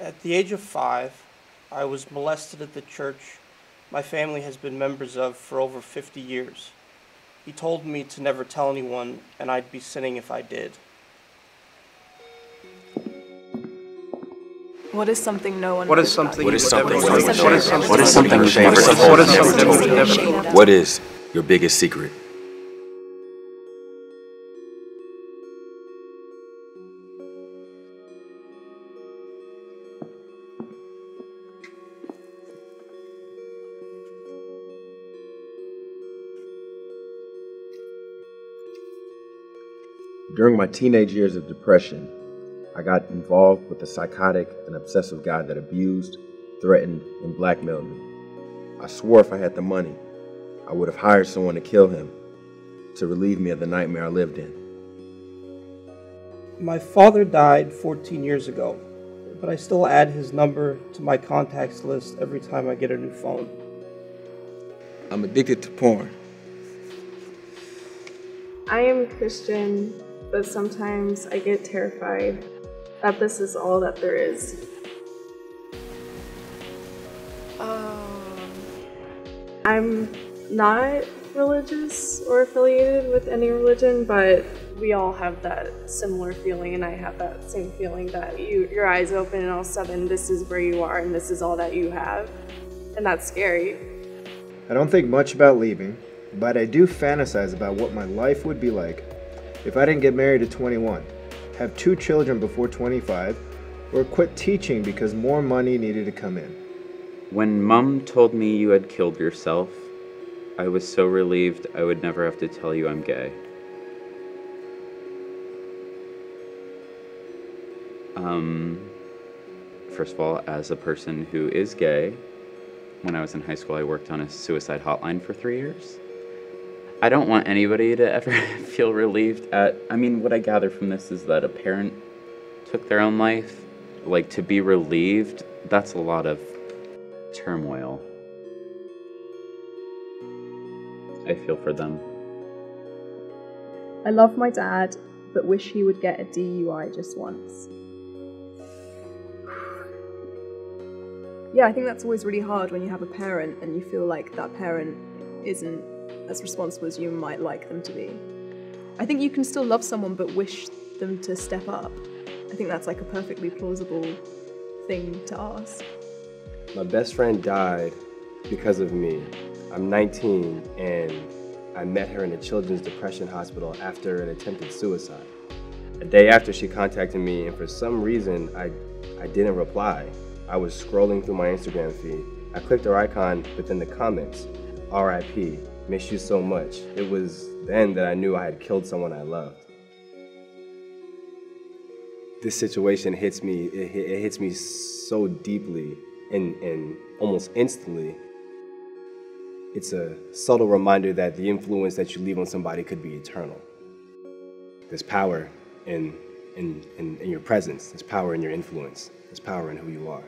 At the age of 5, I was molested at the church my family has been members of for over 50 years. He told me to never tell anyone, and I'd be sinning if I did. What is something no one knows about you? What is something no one knows about you? What is something you've never told? What is your biggest secret? During my teenage years of depression, I got involved with a psychotic and obsessive guy that abused, threatened, and blackmailed me. I swore if I had the money, I would have hired someone to kill him to relieve me of the nightmare I lived in. My father died 14 years ago, but I still add his number to my contacts list every time I get a new phone. I'm addicted to porn. I am a Christian, but sometimes I get terrified that this is all that there is. I'm not religious or affiliated with any religion, but we all have that similar feeling, and I have that same feeling that your eyes open and all of a sudden this is where you are and this is all that you have, and that's scary. I don't think much about leaving, but I do fantasize about what my life would be like if I didn't get married at 21, have 2 children before 25, or quit teaching because more money needed to come in. When Mom told me you had killed yourself, I was so relieved I would never have to tell you I'm gay. First of all, as a person who is gay, when I was in high school, I worked on a suicide hotline for 3 years. I don't want anybody to ever feel relieved at, I mean, what I gather from this is that a parent took their own life. Like, to be relieved, that's a lot of turmoil. I feel for them. I love my dad, but wish he would get a DUI just once. Yeah, I think that's always really hard when you have a parent and you feel like that parent isn't as responsible as you might like them to be. I think you can still love someone but wish them to step up. I think that's like a perfectly plausible thing to ask. My best friend died because of me. I'm 19 and I met her in a children's depression hospital after an attempted suicide. A day after, she contacted me, and for some reason I didn't reply. I was scrolling through my Instagram feed. I clicked her icon, but then the comments, RIP. Miss you so much. It was then that I knew I had killed someone I loved. This situation hits me, it hits me so deeply and almost instantly. It's a subtle reminder that the influence that you leave on somebody could be eternal. There's power in your presence, there's power in your influence, there's power in who you are.